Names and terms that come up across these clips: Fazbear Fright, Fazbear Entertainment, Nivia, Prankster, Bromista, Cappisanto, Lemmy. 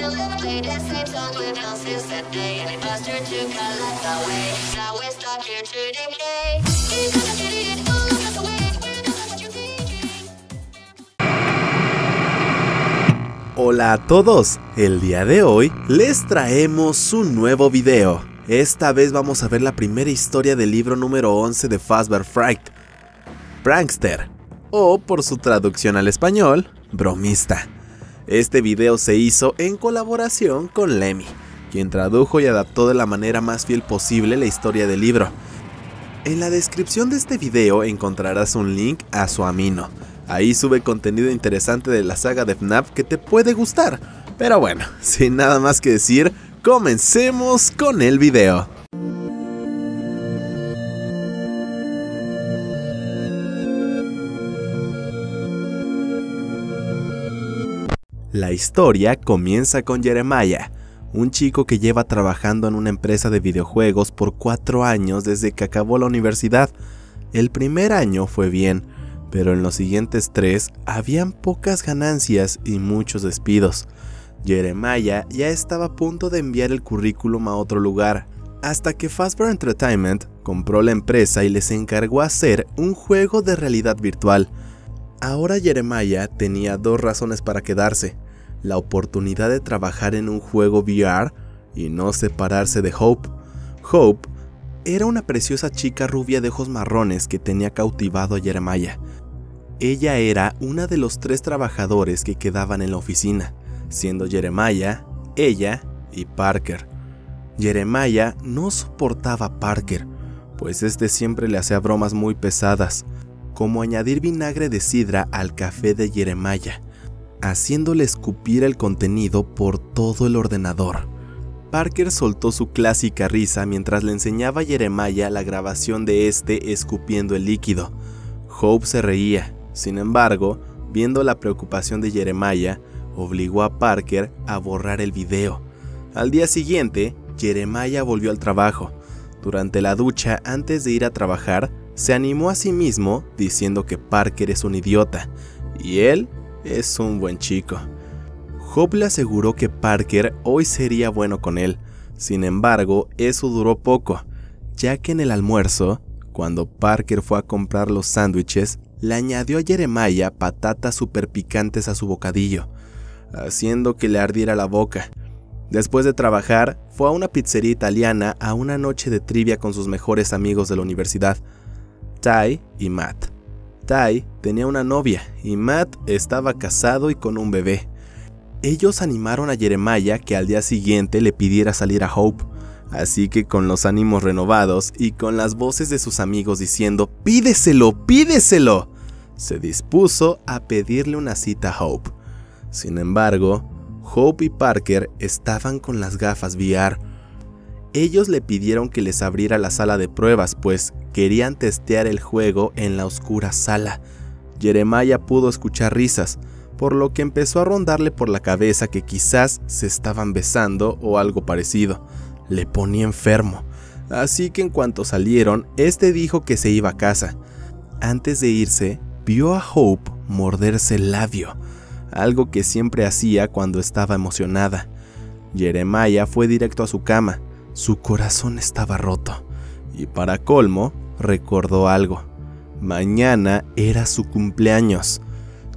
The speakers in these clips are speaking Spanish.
till it played the same song with us since that day. And it passed her to collect our way. Now we're stuck here today. Hola a todos, el día de hoy les traemos un nuevo video. Esta vez vamos a ver la primera historia del libro número 11 de Fazbear Fright, Prankster, o por su traducción al español, Bromista. Este video se hizo en colaboración con Lemmy, quien tradujo y adaptó de la manera más fiel posible la historia del libro. En la descripción de este video encontrarás un link a su amino. Ahí sube contenido interesante de la saga de FNAF que te puede gustar. Pero bueno, sin nada más que decir, comencemos con el video. La historia comienza con Jeremiah, un chico que lleva trabajando en una empresa de videojuegos por 4 años desde que acabó la universidad. El primer año fue bien, pero en los siguientes 3 habían pocas ganancias y muchos despidos. Jeremiah ya estaba a punto de enviar el currículum a otro lugar, hasta que Fazbear Entertainment compró la empresa y les encargó hacer un juego de realidad virtual. Ahora Jeremiah tenía 2 razones para quedarse: la oportunidad de trabajar en un juego VR y no separarse de Hope. Hope era una preciosa chica rubia de ojos marrones que tenía cautivado a Jeremiah. Ella era una de los 3 trabajadores que quedaban en la oficina, siendo Jeremiah, ella y Parker. Jeremiah no soportaba a Parker, pues este siempre le hacía bromas muy pesadas, como añadir vinagre de sidra al café de Jeremiah, haciéndole escupir el contenido por todo el ordenador. Parker soltó su clásica risa mientras le enseñaba a Jeremiah la grabación de este escupiendo el líquido. Hope se reía. Sin embargo, viendo la preocupación de Jeremiah, obligó a Parker a borrar el video. Al día siguiente, Jeremiah volvió al trabajo. Durante la ducha, antes de ir a trabajar, se animó a sí mismo diciendo que Parker es un idiota y él es un buen chico. Hope le aseguró que Parker hoy sería bueno con él. Sin embargo, eso duró poco, ya que en el almuerzo, cuando Parker fue a comprar los sándwiches, le añadió a Jeremiah patatas super picantes a su bocadillo, haciendo que le ardiera la boca. Después de trabajar, fue a una pizzería italiana a una noche de trivia con sus mejores amigos de la universidad, Ty y Matt. Ty tenía una novia y Matt estaba casado y con un bebé. Ellos animaron a Jeremiah que al día siguiente le pidiera salir a Hope, así que con los ánimos renovados y con las voces de sus amigos diciendo ¡pídeselo, pídeselo!, se dispuso a pedirle una cita a Hope. Sin embargo, Hope y Parker estaban con las gafas VR. Ellos le pidieron que les abriera la sala de pruebas, pues querían testear el juego en la oscura sala. Jeremiah pudo escuchar risas, por lo que empezó a rondarle por la cabeza que quizás se estaban besando o algo parecido. Le ponía enfermo, así que en cuanto salieron, este dijo que se iba a casa. Antes de irse, vio a Hope morderse el labio, algo que siempre hacía cuando estaba emocionada. Jeremiah fue directo a su cama, su corazón estaba roto, y para colmo, recordó algo. Mañana era su cumpleaños.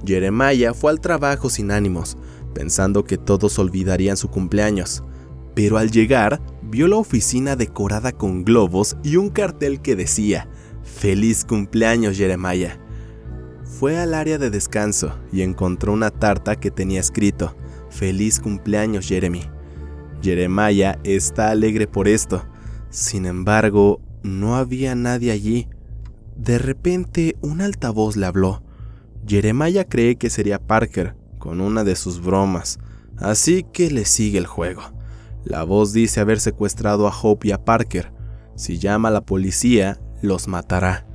Jeremiah fue al trabajo sin ánimos, pensando que todos olvidarían su cumpleaños, pero al llegar, vio la oficina decorada con globos y un cartel que decía «¡Feliz cumpleaños, Jeremiah!». Fue al área de descanso y encontró una tarta que tenía escrito «¡Feliz cumpleaños, Jeremy!». Jeremiah está alegre por esto, sin embargo, no había nadie allí. De repente, un altavoz le habló. Jeremiah cree que sería Parker, con una de sus bromas, así que le sigue el juego. La voz dice haber secuestrado a Hope y a Parker. Si llama a la policía, los matará.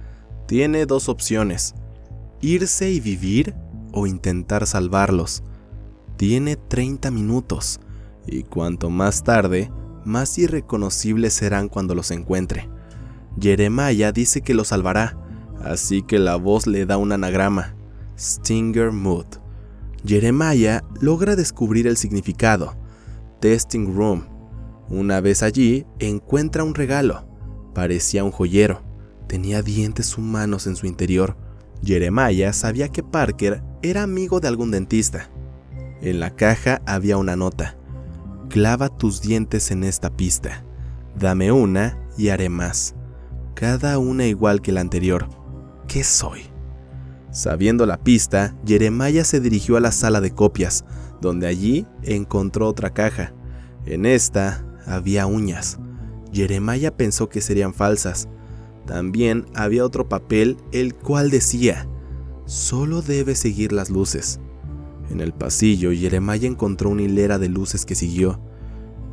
Tiene 2 opciones: irse y vivir, o intentar salvarlos. Tiene 30 minutos, y cuanto más tarde, más irreconocibles serán cuando los encuentre. Jeremiah dice que los salvará, así que la voz le da un anagrama: Stinger Mood. Jeremiah logra descubrir el significado. Testing Room. Una vez allí, encuentra un regalo. Parecía un joyero. Tenía dientes humanos en su interior. Jeremiah sabía que Parker era amigo de algún dentista. En la caja había una nota. Clava tus dientes en esta pista. Dame una y haré más. Cada una igual que la anterior. ¿Qué soy? Sabiendo la pista, Jeremiah se dirigió a la sala de copias, donde allí encontró otra caja. En esta había uñas. Jeremiah pensó que serían falsas. También había otro papel, el cual decía: solo debe seguir las luces. En el pasillo, Jeremiah encontró una hilera de luces que siguió.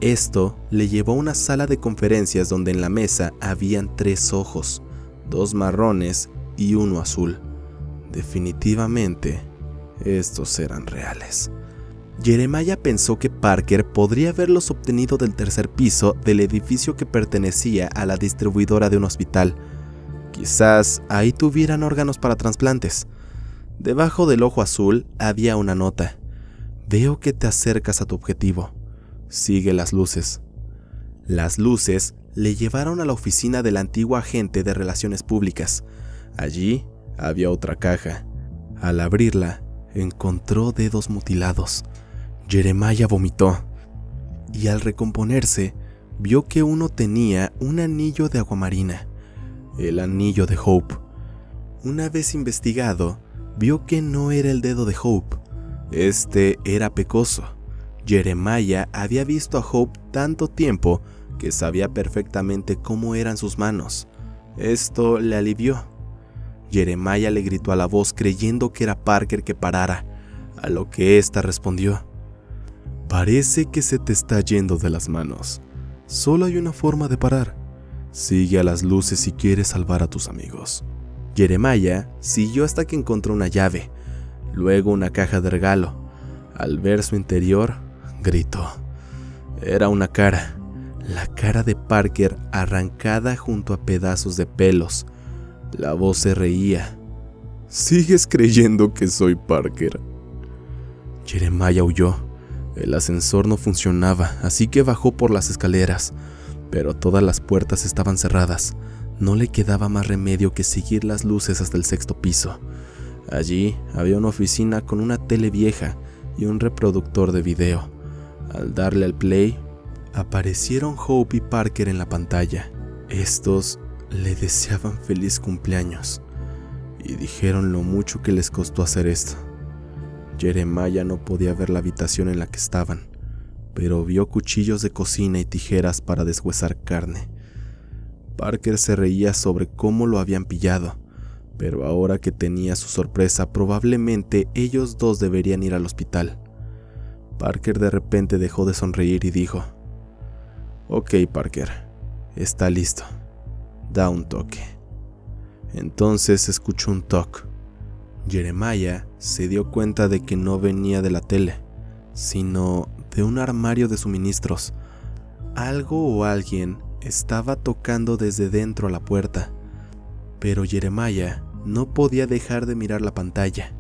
Esto le llevó a una sala de conferencias donde en la mesa habían 3 ojos, 2 marrones y uno azul. Definitivamente, estos eran reales. Jeremiah pensó que Parker podría haberlos obtenido del tercer piso del edificio que pertenecía a la distribuidora de un hospital. Quizás ahí tuvieran órganos para trasplantes. Debajo del ojo azul había una nota. Veo que te acercas a tu objetivo. Sigue las luces. Las luces le llevaron a la oficina del antiguo agente de relaciones públicas. Allí había otra caja. Al abrirla, encontró dedos mutilados. Jeremiah vomitó, y al recomponerse, vio que uno tenía un anillo de aguamarina, el anillo de Hope. Una vez investigado, vio que no era el dedo de Hope. Este era pecoso. Jeremiah había visto a Hope tanto tiempo que sabía perfectamente cómo eran sus manos. Esto le alivió. Jeremiah le gritó a la voz creyendo que era Parker que parara, a lo que ésta respondió: parece que se te está yendo de las manos. Solo hay una forma de parar. Sigue a las luces si quieres salvar a tus amigos. Jeremiah siguió hasta que encontró una llave, luego una caja de regalo. Al ver su interior, gritó. Era una cara, la cara de Parker arrancada junto a pedazos de pelos. La voz se reía. ¿Sigues creyendo que soy Parker? Jeremiah huyó. El ascensor no funcionaba, así que bajó por las escaleras, pero todas las puertas estaban cerradas. No le quedaba más remedio que seguir las luces hasta el 6º piso. Allí había una oficina con una tele vieja y un reproductor de video. Al darle al play, aparecieron Hope y Parker en la pantalla. Estos le deseaban feliz cumpleaños y dijeron lo mucho que les costó hacer esto. Jeremiah no podía ver la habitación en la que estaban, pero vio cuchillos de cocina y tijeras para deshuesar carne. Parker se reía sobre cómo lo habían pillado, pero ahora que tenía su sorpresa, probablemente ellos dos deberían ir al hospital. Parker de repente dejó de sonreír y dijo: ok, Parker, está listo. Da un toque. Entonces escuchó un toque. Jeremiah se dio cuenta de que no venía de la tele, sino de un armario de suministros. Algo o alguien estaba tocando desde dentro a la puerta, pero Jeremiah no podía dejar de mirar la pantalla.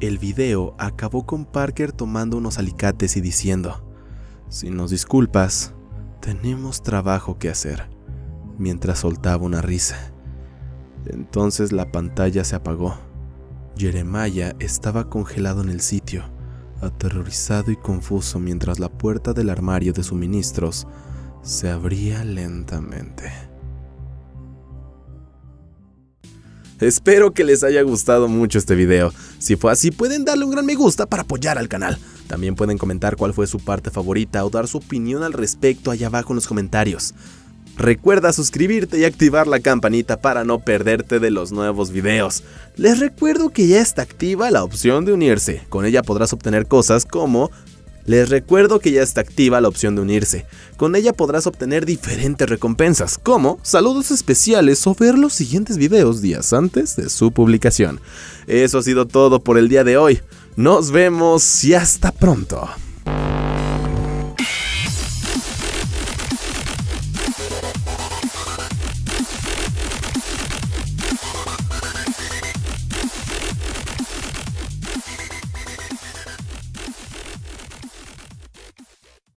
El video acabó con Parker tomando unos alicates y diciendo: si nos disculpas, tenemos trabajo que hacer, mientras soltaba una risa. Entonces la pantalla se apagó. Jeremiah estaba congelado en el sitio, aterrorizado y confuso, mientras la puerta del armario de suministros se abría lentamente. Espero que les haya gustado mucho este video. Si fue así, pueden darle un gran me gusta para apoyar al canal. También pueden comentar cuál fue su parte favorita o dar su opinión al respecto allá abajo en los comentarios. Recuerda suscribirte y activar la campanita para no perderte de los nuevos videos. Les recuerdo que ya está activa la opción de unirse. Con ella podrás obtener cosas como... Con ella podrás obtener diferentes recompensas, como saludos especiales o ver los siguientes videos días antes de su publicación. Eso ha sido todo por el día de hoy. Nos vemos y hasta pronto.